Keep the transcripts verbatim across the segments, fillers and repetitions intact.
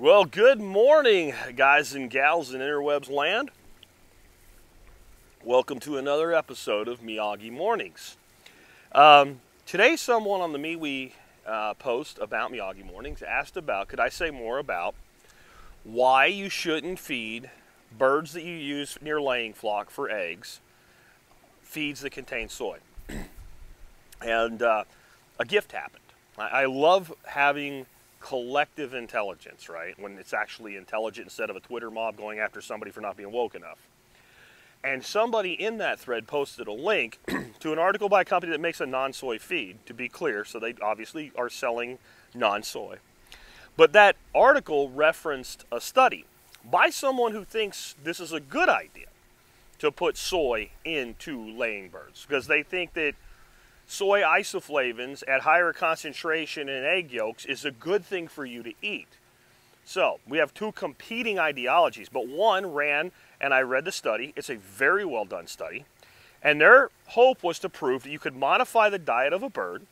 Well, good morning, guys and gals in interwebs land. Welcome to another episode of Miyagi Mornings. Um, today, someone on the MeWe uh, post about Miyagi Mornings asked about, could I say more about why you shouldn't feed birds that you use in your laying flock for eggs, feeds that contain soy. And uh, a gift happened. I, I love having collective intelligence, right? When it's actually intelligent instead of a Twitter mob going after somebody for not being woke enough. And somebody in that thread posted a link to an article by a company that makes a non-soy feed, to be clear, so they obviously are selling non-soy. But that article referenced a study by someone who thinks this is a good idea to put soy into laying birds, because they think that soy isoflavins at higher concentration in egg yolks is a good thing for you to eat. So we have two competing ideologies, but one ran, and I read the study. It's a very well done study. And their hope was to prove that you could modify the diet of a bird,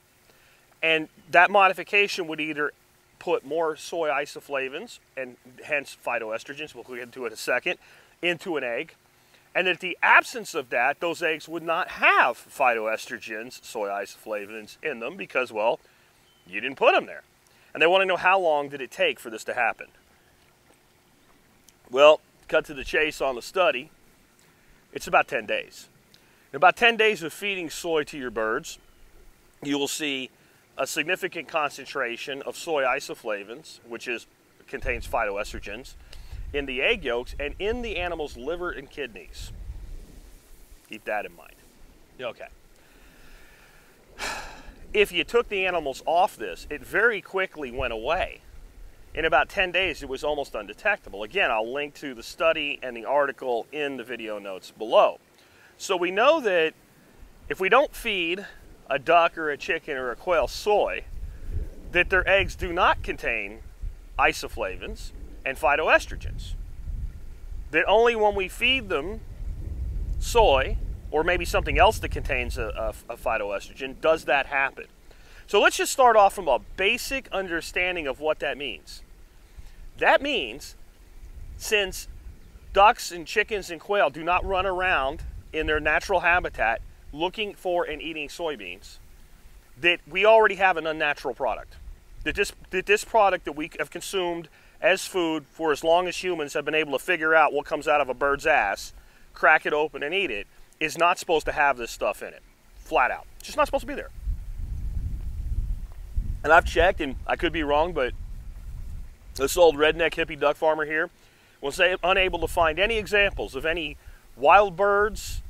and that modification would either put more soy isoflavins, and hence phytoestrogens, we'll get into it in a second, into an egg. And that the absence of that, those eggs would not have phytoestrogens, soy isoflavins, in them because, well, you didn't put them there. And they want to know how long did it take for this to happen. Well, cut to the chase on the study, it's about ten days. In about ten days of feeding soy to your birds, you will see a significant concentration of soy isoflavins, which is, contains phytoestrogens, in the egg yolks and in the animal's liver and kidneys. Keep that in mind. Okay. If you took the animals off this, it very quickly went away. In about ten days, it was almost undetectable. Again, I'll link to the study and the article in the video notes below. So we know that if we don't feed a duck or a chicken or a quail soy, that their eggs do not contain isoflavins and phytoestrogens. That only when we feed them soy, or maybe something else that contains a, a, a phytoestrogen, does that happen. So let's just start off from a basic understanding of what that means. That means, since ducks and chickens and quail do not run around in their natural habitat looking for and eating soybeans, that we already have an unnatural product. That this, that this product that we have consumed as food for as long as humans have been able to figure out what comes out of a bird's ass, crack it open and eat it, is not supposed to have this stuff in it, flat out. It's just not supposed to be there. And I've checked, and I could be wrong, but this old redneck hippie duck farmer here was unable to find any examples of any wild birds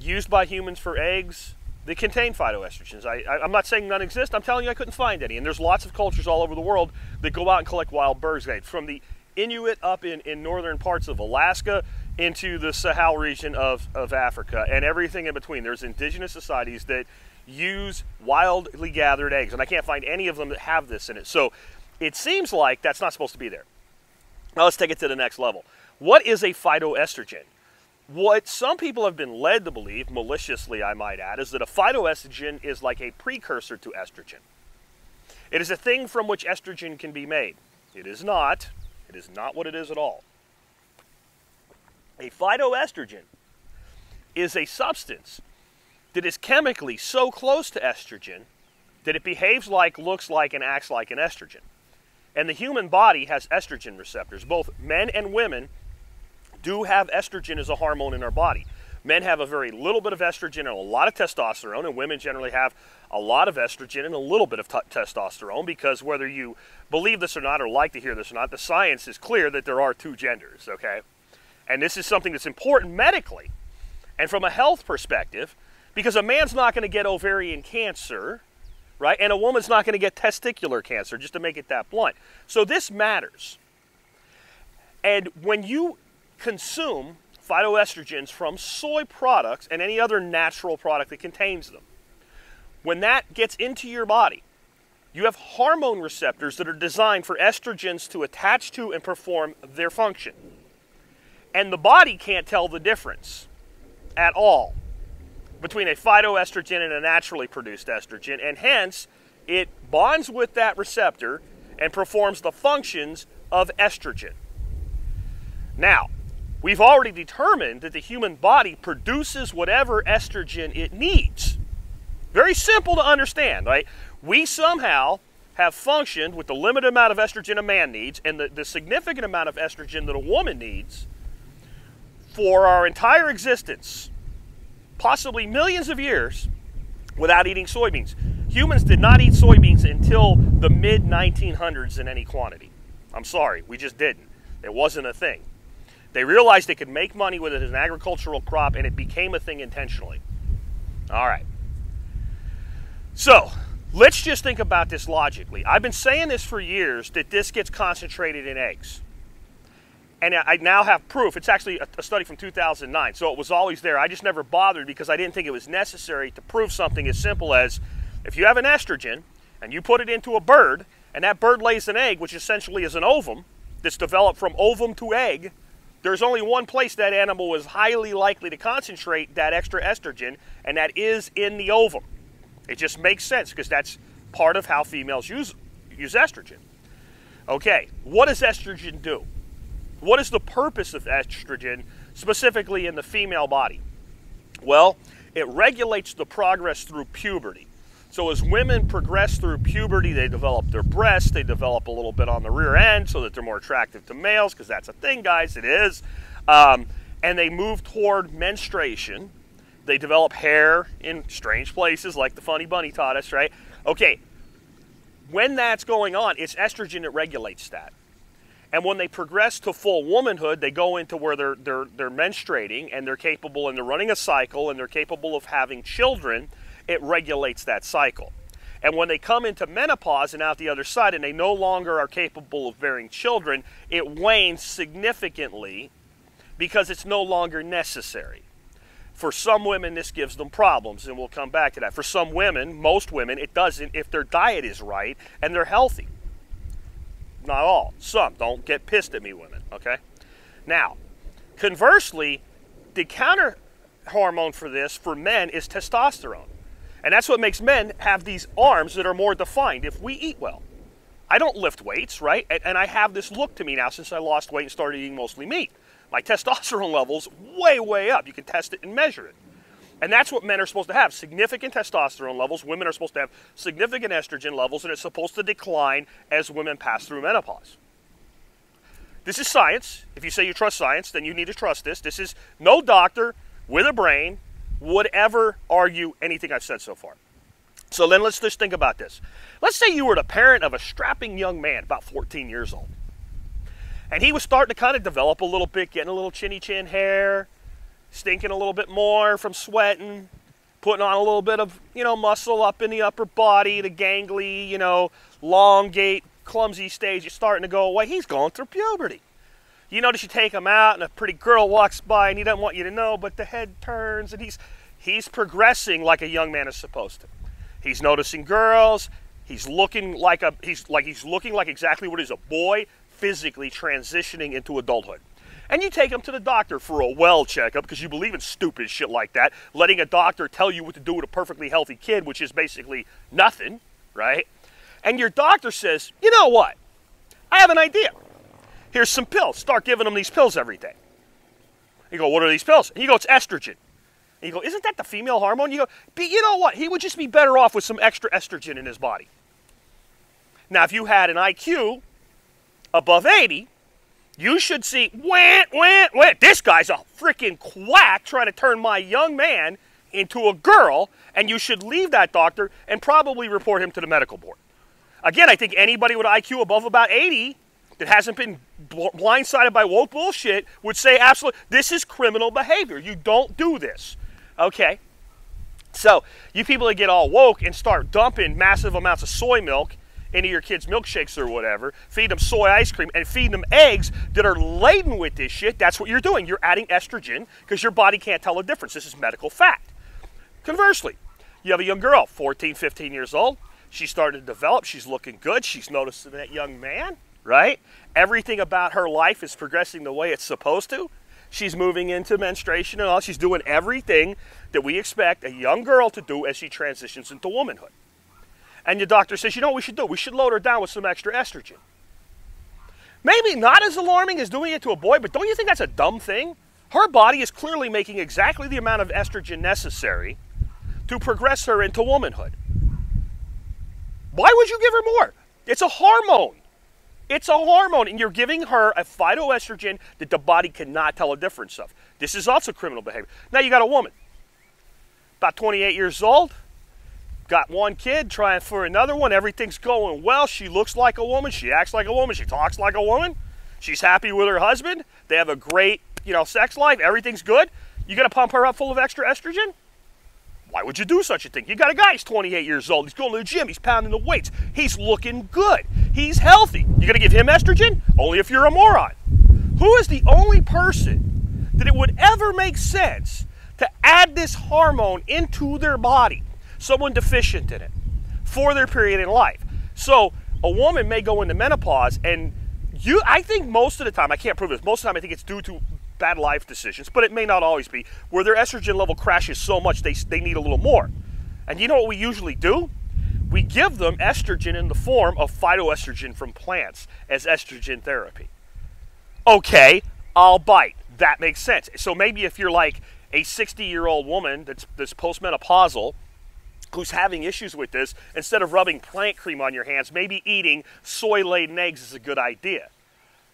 used by humans for eggs that contain phytoestrogens. I, I, I'm not saying none exist, I'm telling you I couldn't find any. And there's lots of cultures all over the world that go out and collect wild birds' eggs, from the Inuit up in, in northern parts of Alaska into the Sahel region of, of Africa and everything in between. There's indigenous societies that use wildly gathered eggs, and I can't find any of them that have this in it. So it seems like that's not supposed to be there. Now let's take it to the next level. What is a phytoestrogen? What some people have been led to believe, maliciously I might add, is that a phytoestrogen is like a precursor to estrogen. It is a thing from which estrogen can be made. It is not. It is not what it is at all. A phytoestrogen is a substance that is chemically so close to estrogen that it behaves like, looks like, and acts like an estrogen. And the human body has estrogen receptors. Both men and women do have estrogen as a hormone in our body. Men have a very little bit of estrogen and a lot of testosterone, and women generally have a lot of estrogen and a little bit of t testosterone, because whether you believe this or not, or like to hear this or not, the science is clear that there are two genders, okay? And this is something that's important medically and from a health perspective, because a man's not going to get ovarian cancer, right? And a woman's not going to get testicular cancer, just to make it that blunt. So this matters. And when you consume phytoestrogens from soy products and any other natural product that contains them, when that gets into your body, you have hormone receptors that are designed for estrogens to attach to and perform their function. And the body can't tell the difference at all between a phytoestrogen and a naturally produced estrogen, and hence it bonds with that receptor and performs the functions of estrogen. Now, we've already determined that the human body produces whatever estrogen it needs. Very simple to understand, right? We somehow have functioned with the limited amount of estrogen a man needs and the, the significant amount of estrogen that a woman needs for our entire existence, possibly millions of years, without eating soybeans. Humans did not eat soybeans until the mid nineteen hundreds in any quantity. I'm sorry, we just didn't. It wasn't a thing. They realized they could make money with it as an agricultural crop, and it became a thing intentionally. All right. So let's just think about this logically. I've been saying this for years, that this gets concentrated in eggs. And I now have proof. It's actually a study from two thousand nine, so it was always there. I just never bothered because I didn't think it was necessary to prove something as simple as if you have an estrogen and you put it into a bird, and that bird lays an egg, which essentially is an ovum that's developed from ovum to egg, there's only one place that animal is highly likely to concentrate that extra estrogen, and that is in the ovum. It just makes sense because that's part of how females use, use estrogen. Okay, what does estrogen do? What is the purpose of estrogen specifically in the female body? Well, it regulates the progress through puberty. So as women progress through puberty, they develop their breasts, they develop a little bit on the rear end so that they're more attractive to males, because that's a thing, guys, it is. Um, and they move toward menstruation. They develop hair in strange places like the funny bunny taught us, right? Okay, when that's going on, it's estrogen that regulates that. And when they progress to full womanhood, they go into where they're, they're, they're menstruating, and they're capable, and they're running a cycle, and they're capable of having children. It regulates that cycle. And when they come into menopause and out the other side and they no longer are capable of bearing children, it wanes significantly because it's no longer necessary. For some women, this gives them problems, and we'll come back to that. For some women, most women, it doesn't if their diet is right and they're healthy. Not all. Some. Don't get pissed at me, women. Okay? Now, conversely, the counter hormone for this, for men, is testosterone. And that's what makes men have these arms that are more defined if we eat well. I don't lift weights, right? And, and I have this look to me now since I lost weight and started eating mostly meat. My testosterone level's way, way up. You can test it and measure it. And that's what men are supposed to have, significant testosterone levels. Women are supposed to have significant estrogen levels, and it's supposed to decline as women pass through menopause. This is science. If you say you trust science, then you need to trust this. This is no doctor with a brain would ever argue anything I've said so far. So then let's just think about this. Let's say you were the parent of a strapping young man, about fourteen years old. And he was starting to kind of develop a little bit, getting a little chinny chin hair, stinking a little bit more from sweating, putting on a little bit of, you know, muscle up in the upper body, the gangly, you know, longate, clumsy stage is starting to go away. He's going through puberty. You notice you take him out and a pretty girl walks by and he doesn't want you to know, but the head turns and he's, he's progressing like a young man is supposed to. He's noticing girls. He's looking like a, he's like, he's looking like exactly what is a boy physically transitioning into adulthood. And you take him to the doctor for a well checkup because you believe in stupid shit like that, letting a doctor tell you what to do with a perfectly healthy kid, which is basically nothing, right? And your doctor says, you know what? I have an idea. Here's some pills. Start giving them these pills every day. You go, what are these pills? And you go, it's estrogen. And you go, isn't that the female hormone? You go, but you know what? He would just be better off with some extra estrogen in his body. Now, if you had an I Q above eighty, you should see, wah, wah, wah, this guy's a freaking quack trying to turn my young man into a girl, and you should leave that doctor and probably report him to the medical board. Again, I think anybody with an I Q above about eighty that hasn't been blindsided by woke bullshit would say absolutely, this is criminal behavior. You don't do this. Okay? So, you people that get all woke and start dumping massive amounts of soy milk into your kids' milkshakes or whatever, feed them soy ice cream and feed them eggs that are laden with this shit, that's what you're doing. You're adding estrogen because your body can't tell the difference. This is medical fact. Conversely, you have a young girl, fourteen, fifteen years old. She's starting to develop. She's looking good. She's noticing that young man. Right? Everything about her life is progressing the way it's supposed to. She's moving into menstruation and all. She's doing everything that we expect a young girl to do as she transitions into womanhood. and your doctor says, you know what we should do? We should load her down with some extra estrogen. Maybe not as alarming as doing it to a boy, but don't you think that's a dumb thing? Her body is clearly making exactly the amount of estrogen necessary to progress her into womanhood. Why would you give her more? It's a hormone. It's a hormone, and you're giving her a phytoestrogen that the body cannot tell a difference of. This is also criminal behavior. Now you got a woman, about twenty-eight years old, got one kid, trying for another one, everything's going well, she looks like a woman, she acts like a woman, she talks like a woman, she's happy with her husband, they have a great, you know, sex life, everything's good. You're going to pump her up full of extra estrogen? Why would you do such a thing? You got a guy, he's twenty-eight years old, he's going to the gym, he's pounding the weights, he's looking good, he's healthy. You're going to give him estrogen? Only if you're a moron. Who is the only person that it would ever make sense to add this hormone into their body? Someone deficient in it for their period in life. So a woman may go into menopause, and you, I think most of the time, I can't prove this, most of the time I think it's due to bad life decisions, but it may not always be, where their estrogen level crashes so much they, they need a little more. And you know what we usually do? We give them estrogen in the form of phytoestrogen from plants as estrogen therapy. Okay, I'll bite. That makes sense. So maybe if you're like a sixty-year-old woman that's, that's postmenopausal, who's having issues with this, instead of rubbing plant cream on your hands, maybe eating soy-laden eggs is a good idea.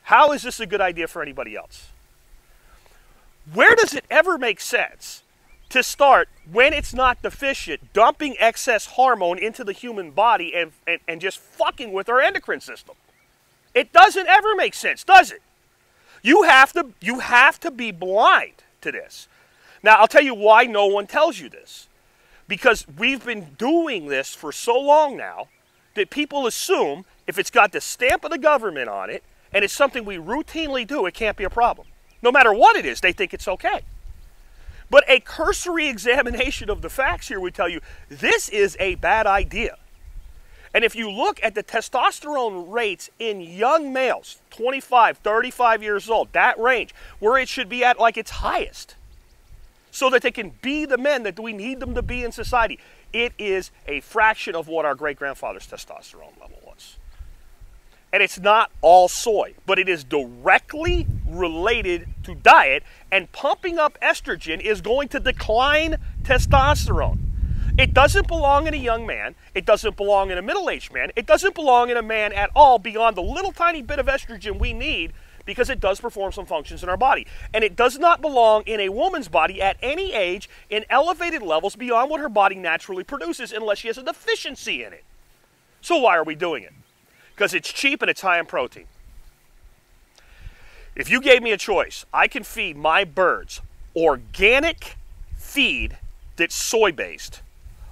How is this a good idea for anybody else? Where does it ever make sense to start, when it's not deficient, dumping excess hormone into the human body and, and, and just fucking with our endocrine system? It doesn't ever make sense, does it? You have to, you have to be blind to this. Now, I'll tell you why no one tells you this. Because we've been doing this for so long now that people assume if it's got the stamp of the government on it and it's something we routinely do, it can't be a problem. No matter what it is, they think it's okay. But a cursory examination of the facts here would tell you this is a bad idea. And if you look at the testosterone rates in young males, twenty-five, thirty-five years old, that range, where it should be at like its highest, so that they can be the men that we need them to be in society, it is a fraction of what our great-grandfather's testosterone level was. And it's not all soy, but it is directly related to diet, and pumping up estrogen is going to decline testosterone. It doesn't belong in a young man, it doesn't belong in a middle-aged man, it doesn't belong in a man at all beyond the little tiny bit of estrogen we need, because it does perform some functions in our body. And it does not belong in a woman's body at any age in elevated levels beyond what her body naturally produces unless she has a deficiency in it. So why are we doing it? Because it's cheap and it's high in protein. If you gave me a choice, I can feed my birds organic feed that's soy-based,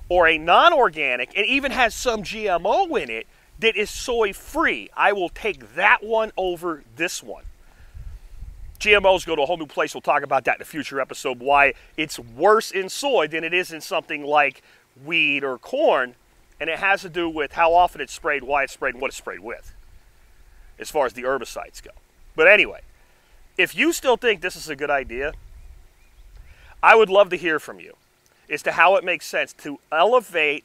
or a non-organic and even has some G M O in it that is soy-free, I will take that one over this one. G M Os go to a whole new place. We'll talk about that in a future episode, why it's worse in soy than it is in something like wheat or corn, and it has to do with how often it's sprayed, why it's sprayed, and what it's sprayed with, as far as the herbicides go. But anyway, if you still think this is a good idea, I would love to hear from you as to how it makes sense to elevate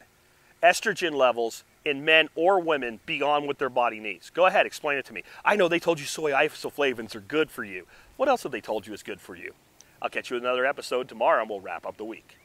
estrogen levels in men or women beyond what their body needs. Go ahead, explain it to me. I know they told you soy isoflavins are good for you. What else have they told you is good for you? I'll catch you in another episode tomorrow, and we'll wrap up the week.